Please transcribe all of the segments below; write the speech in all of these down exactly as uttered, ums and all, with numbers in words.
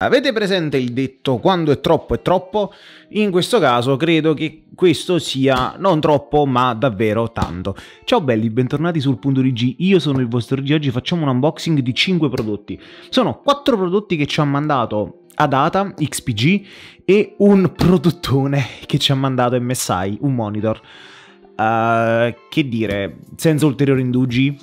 Avete presente il detto quando è troppo è troppo? In questo caso credo che questo sia non troppo ma davvero tanto. Ciao belli, bentornati sul punto di G, io sono il vostro G, oggi facciamo un unboxing di cinque prodotti. Sono quattro prodotti che ci ha mandato Adata, X P G e un prodottone che ci ha mandato M S I, un monitor. Uh, che dire, senza ulteriori indugi,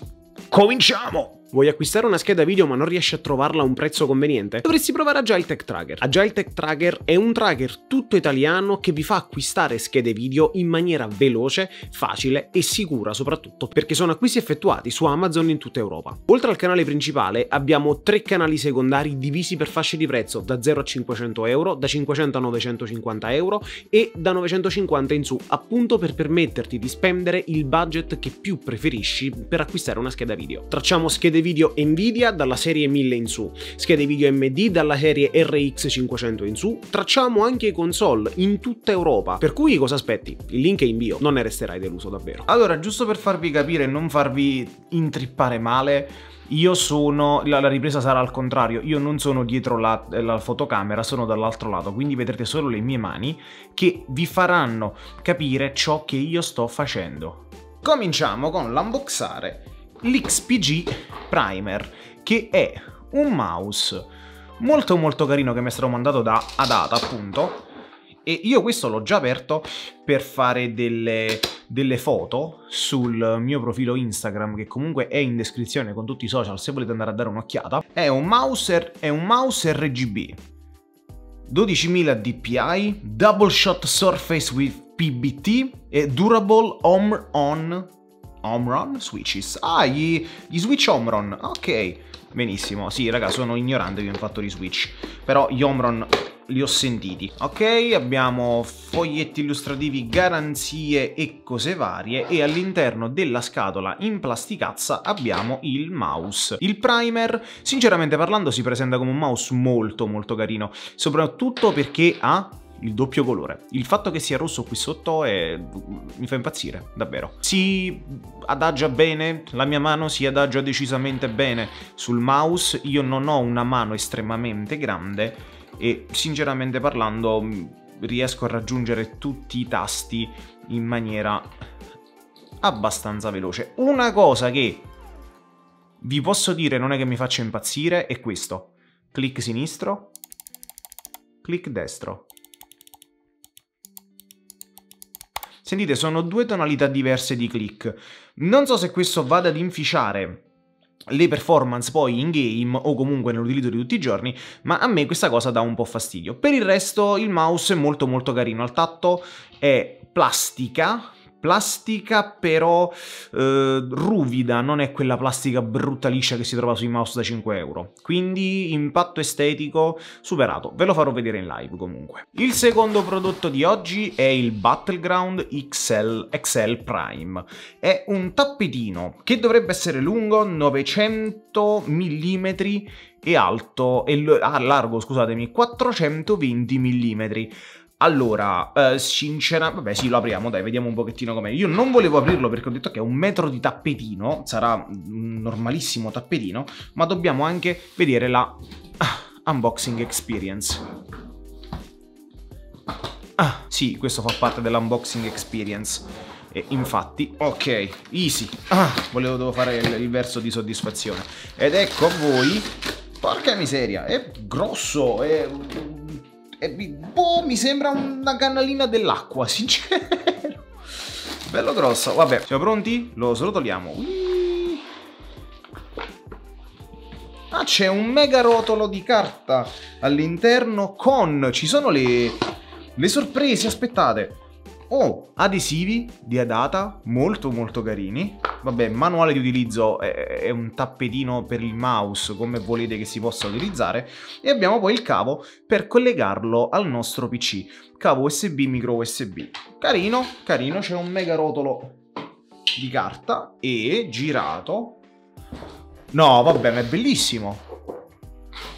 cominciamo! Vuoi acquistare una scheda video ma non riesci a trovarla a un prezzo conveniente? Dovresti provare Agile Tech Tracker. Agile Tech Tracker è un tracker tutto italiano che vi fa acquistare schede video in maniera veloce, facile e sicura, soprattutto perché sono acquisti effettuati su Amazon in tutta Europa. Oltre al canale principale abbiamo tre canali secondari divisi per fasce di prezzo da zero a cinquecento euro, da cinquecento a novecentocinquanta euro e da novecentocinquanta in su, appunto per permetterti di spendere il budget che più preferisci per acquistare una scheda video. Tracciamo schede video Nvidia dalla serie mille in su, schede video A M D dalla serie R X cinquecento in su, tracciamo anche console in tutta Europa, per cui cosa aspetti? Il link è in bio, non ne resterai deluso davvero. Allora, giusto per farvi capire e non farvi intrippare male, io sono, la, la ripresa sarà al contrario, io non sono dietro la, la fotocamera, sono dall'altro lato, quindi vedrete solo le mie mani che vi faranno capire ciò che io sto facendo. Cominciamo con l'unboxare l'X P G Primer, che è un mouse molto molto carino che mi è stato mandato da Adata, appunto, e io questo l'ho già aperto per fare delle, delle foto sul mio profilo Instagram, che comunque è in descrizione con tutti i social se volete andare a dare un'occhiata. È un mouse, è un mouse R G B, dodicimila D P I, Double Shot Surface with P B T e Durable Omron Omron switches. Ah, gli, gli switch Omron, ok, benissimo. Sì raga, sono ignorante io in fatto di switch, però gli Omron li ho sentiti. Ok, abbiamo foglietti illustrativi, garanzie e cose varie, e all'interno della scatola in plasticazza abbiamo il mouse. Il Primer, sinceramente parlando, si presenta come un mouse molto molto carino, soprattutto perché ha il doppio colore. Il fatto che sia rosso qui sotto è... mi fa impazzire, davvero. Si adagia bene, la mia mano si adagia decisamente bene sul mouse. Io non ho una mano estremamente grande e sinceramente parlando riesco a raggiungere tutti i tasti in maniera abbastanza veloce. Una cosa che vi posso dire non è che mi faccia impazzire è questo. Clic sinistro, clic destro. Sentite, sono due tonalità diverse di click. Non so se questo vada ad inficiare le performance poi in game o comunque nell'utilizzo di tutti i giorni, ma a me questa cosa dà un po' fastidio. Per il resto il mouse è molto molto carino, al tatto è plastica, plastica però eh, ruvida, non è quella plastica brutta liscia che si trova sui mouse da cinque euro, quindi impatto estetico superato, ve lo farò vedere in live comunque. Il secondo prodotto di oggi è il Battleground X L, X L Prime, è un tappetino che dovrebbe essere lungo novecento millimetri e alto, e ah, largo scusatemi, quattrocentoventi millimetri. Allora, eh, sincera, vabbè sì, lo apriamo, dai, vediamo un pochettino com'è. Io non volevo aprirlo perché ho detto che è un metro di tappetino, sarà un normalissimo tappetino, ma dobbiamo anche vedere la ah, unboxing experience. Ah, sì, questo fa parte dell'unboxing experience. E infatti, ok, easy. Ah, volevo dovevo fare il, il verso di soddisfazione. Ed ecco a voi, porca miseria, è grosso, è... boh, mi sembra una cannellina dell'acqua, sincero. Bello grosso. Vabbè, siamo pronti? Lo srotoliamo. Ah, c'è un mega rotolo di carta all'interno con... ci sono le... le sorprese, aspettate. Oh, adesivi di Adata, molto molto carini. Vabbè, manuale di utilizzo, è un tappetino per il mouse, come volete che si possa utilizzare. E abbiamo poi il cavo per collegarlo al nostro P C. Cavo U S B, micro U S B. Carino, carino, c'è un mega rotolo di carta e girato. No, vabbè, ma è bellissimo.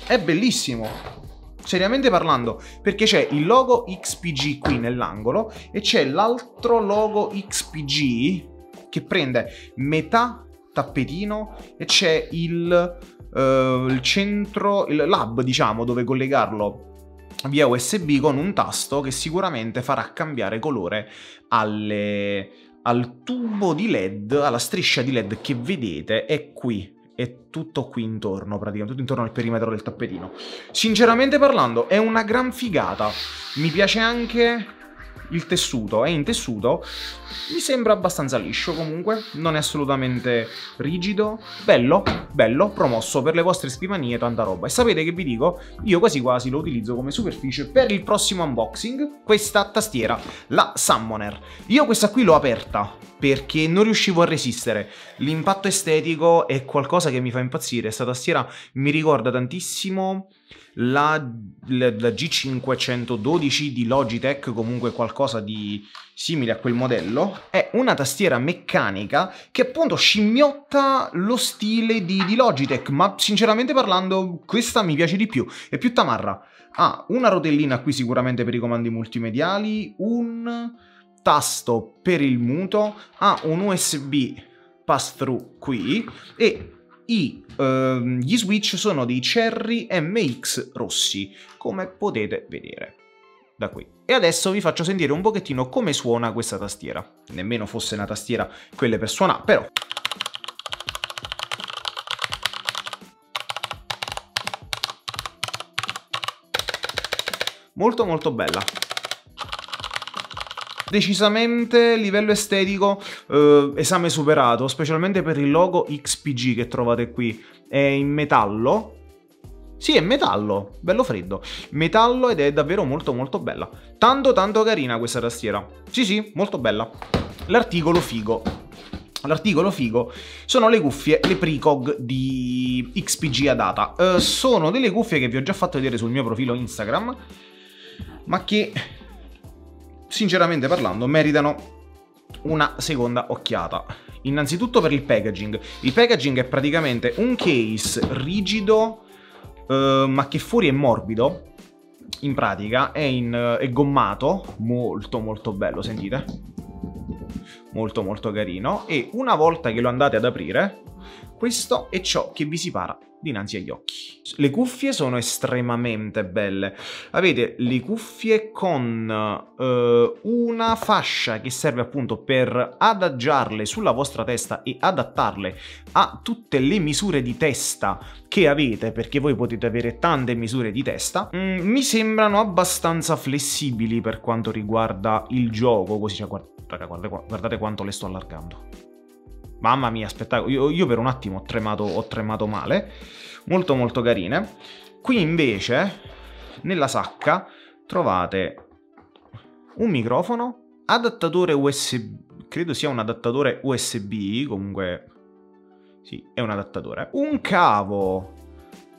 È bellissimo. Seriamente parlando, perché c'è il logo X P G qui nell'angolo e c'è l'altro logo X P G che prende metà tappetino e c'è il eh, il centro, il hub diciamo, dove collegarlo via U S B con un tasto che sicuramente farà cambiare colore alle, al tubo di L E D, alla striscia di L E D che vedete è qui. È tutto qui intorno, praticamente, tutto intorno al perimetro del tappetino. Sinceramente parlando, è una gran figata. Mi piace anche il tessuto, è in tessuto. Mi sembra abbastanza liscio comunque, non è assolutamente rigido. Bello, bello, promosso per le vostre scrivanie, tanta roba. E sapete che vi dico? Io quasi quasi lo utilizzo come superficie per il prossimo unboxing, questa tastiera, la Summoner. Io questa qui l'ho aperta perché non riuscivo a resistere. L'impatto estetico è qualcosa che mi fa impazzire. Questa tastiera mi ricorda tantissimo la, la, la G cinquecentododici di Logitech, comunque qualcosa di simile a quel modello. È una tastiera meccanica che appunto scimmiotta lo stile di, di Logitech, ma sinceramente parlando questa mi piace di più, è più tamarra. Ha ah, una rotellina qui sicuramente per i comandi multimediali, un tasto per il muto, ha un U S B pass-through qui e i, ehm, gli switch sono dei Cherry M X rossi, come potete vedere da qui. E adesso vi faccio sentire un pochettino come suona questa tastiera. Nemmeno fosse una tastiera quelle per suonare, però. Molto molto bella. Decisamente livello estetico eh, esame superato, specialmente per il logo X P G che trovate qui. È in metallo, sì, è metallo, bello freddo, metallo, ed è davvero molto molto bella, tanto tanto carina questa tastiera, sì sì, molto bella. L'articolo figo, l'articolo figo sono le cuffie, le Precog di X P G Adata, eh, sono delle cuffie che vi ho già fatto vedere sul mio profilo Instagram, ma che sinceramente parlando meritano una seconda occhiata. Innanzitutto per il packaging. Il packaging è praticamente un case rigido eh, ma che fuori è morbido, in pratica è, in, è gommato, molto molto bello, sentite? Molto molto carino, e una volta che lo andate ad aprire, questo è ciò che vi si para dinanzi agli occhi. Le cuffie sono estremamente belle. Avete le cuffie con eh, una fascia che serve appunto per adagiarle sulla vostra testa e adattarle a tutte le misure di testa che avete, perché voi potete avere tante misure di testa. Mm, mi sembrano abbastanza flessibili per quanto riguarda il gioco, così, cioè, guardate, guardate, guardate quanto le sto allargando. Mamma mia, spettacolo, io, io per un attimo ho tremato, ho tremato male. Molto molto carine. Qui invece, nella sacca, trovate un microfono, adattatore U S B, credo sia un adattatore U S B, comunque sì, è un adattatore. Un cavo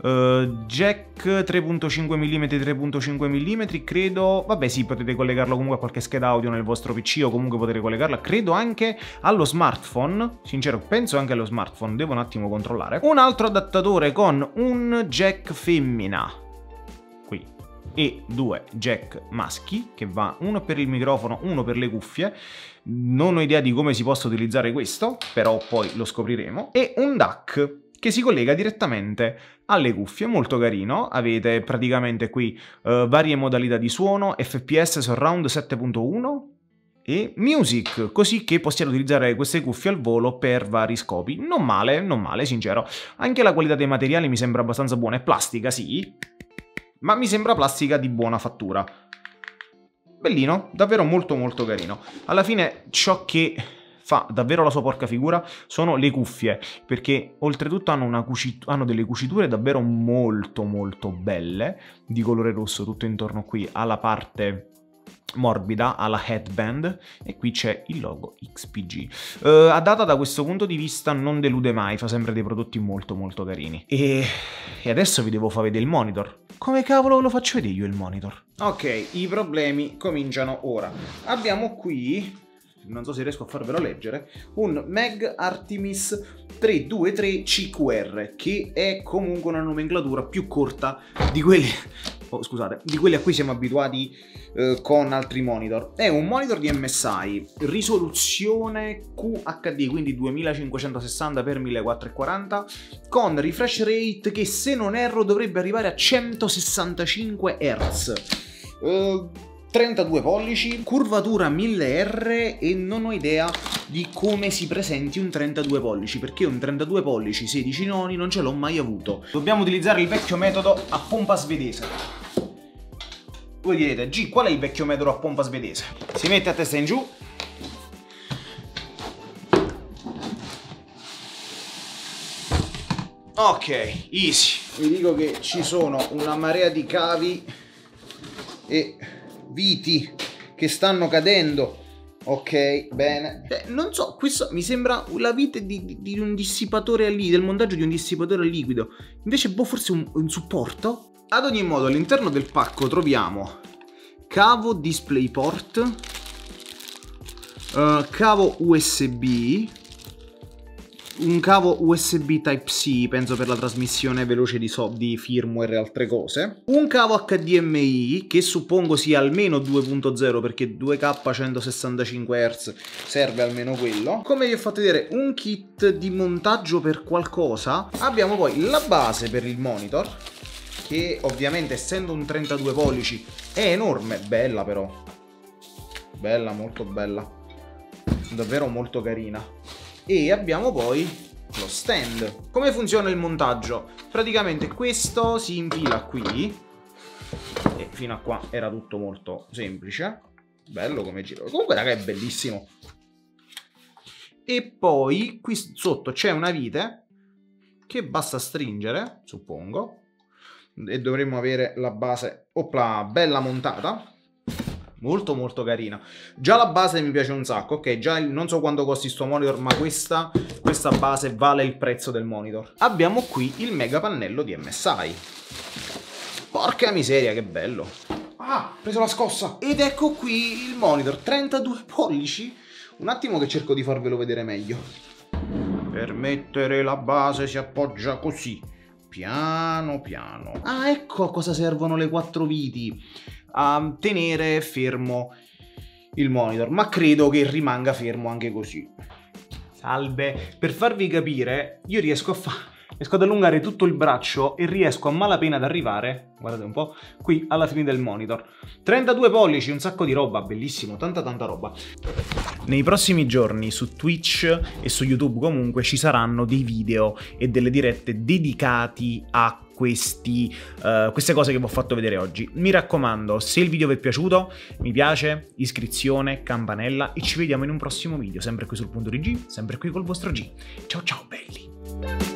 eh, jack tre virgola cinque millimetri, tre virgola cinque millimetri, credo, vabbè sì, potete collegarlo comunque a qualche scheda audio nel vostro P C o comunque potete collegarla, credo, anche allo smartphone, sincero, penso anche allo smartphone, devo un attimo controllare. Un altro adattatore con un jack femmina, qui, e due jack maschi, che va uno per il microfono, uno per le cuffie. Non ho idea di come si possa utilizzare questo, però poi lo scopriremo. E un D A C che si collega direttamente alle cuffie, molto carino. Avete praticamente qui uh, varie modalità di suono, F P S, Surround sette punto uno e Music, così che possiate utilizzare queste cuffie al volo per vari scopi. Non male, non male, sincero. Anche la qualità dei materiali mi sembra abbastanza buona, è plastica, sì, ma mi sembra plastica di buona fattura. Bellino, davvero molto molto carino. Alla fine ciò che fa davvero la sua porca figura sono le cuffie, perché oltretutto hanno, una hanno delle cuciture davvero molto molto belle, di colore rosso tutto intorno qui alla parte morbida, alla headband, e qui c'è il logo X P G. Uh, Adata da questo punto di vista non delude mai, fa sempre dei prodotti molto molto carini. E, e adesso vi devo far vedere il monitor. Come cavolo lo faccio vedere io il monitor? Ok, i problemi cominciano ora. Abbiamo qui, non so se riesco a farvelo leggere, un Mag Artemis tre due tre C Q R, che è comunque una nomenclatura più corta di quelle oh, scusate, di quelli a cui siamo abituati eh, con altri monitor. È un monitor di M S I, risoluzione Q H D, quindi duemilacinquecentosessanta per millequattrocentoquaranta, con refresh rate che, se non erro, dovrebbe arrivare a centosessantacinque hertz. Uh, trentadue pollici, curvatura mille R, e non ho idea di come si presenti un trentadue pollici, perché un trentadue pollici sedici noni non ce l'ho mai avuto. Dobbiamo utilizzare il vecchio metodo a pompa svedese. Voi direte: G, qual è il vecchio metodo a pompa svedese? Si mette a testa in giù, ok, easy. Vi dico che ci sono una marea di cavi e viti che stanno cadendo. Ok, bene. Beh, non so, questo mi sembra la vite di, di, di un dissipatore a liquido, del montaggio di un dissipatore a liquido. Invece, boh, forse un, un supporto? Ad ogni modo, all'interno del pacco troviamo cavo DisplayPort, uh, cavo U S B, un cavo U S B Type C, penso per la trasmissione veloce di, so, di firmware e altre cose, un cavo H D M I che suppongo sia almeno due punto zero, perché due K centosessantacinque hertz serve almeno quello. Come vi ho fatto vedere, un kit di montaggio per qualcosa. Abbiamo poi la base per il monitor, che ovviamente, essendo un trentadue pollici, è enorme. Bella però, bella, molto bella, davvero molto carina. E abbiamo poi lo stand. Come funziona il montaggio? Praticamente questo si infila qui, e fino a qua era tutto molto semplice. Bello come giro, comunque raga, è bellissimo. E poi qui sotto c'è una vite che basta stringere, suppongo, e dovremmo avere la base, opla, bella montata. Molto molto carina. Già la base mi piace un sacco. Ok, già il, non so quanto costi sto monitor, ma questa, questa base vale il prezzo del monitor. Abbiamo qui il mega pannello di M S I. Porca miseria, che bello. Ah, ho preso la scossa. Ed ecco qui il monitor, trentadue pollici. Un attimo che cerco di farvelo vedere meglio. Per mettere la base si appoggia così, piano piano. Ah, ecco a cosa servono le quattro viti: a tenere fermo il monitor, ma credo che rimanga fermo anche così. Salve, per farvi capire, io riesco a fare, riesco ad allungare tutto il braccio e riesco a malapena ad arrivare, guardate un po', qui alla fine del monitor. trentadue pollici, un sacco di roba, bellissimo, tanta tanta roba. Nei prossimi giorni su Twitch e su YouTube comunque ci saranno dei video e delle dirette dedicati a questi, uh, queste cose che vi ho fatto vedere oggi. Mi raccomando, se il video vi è piaciuto, mi piace, iscrizione, campanella, e ci vediamo in un prossimo video, sempre qui sul punto di G, sempre qui col vostro G. Ciao ciao belli!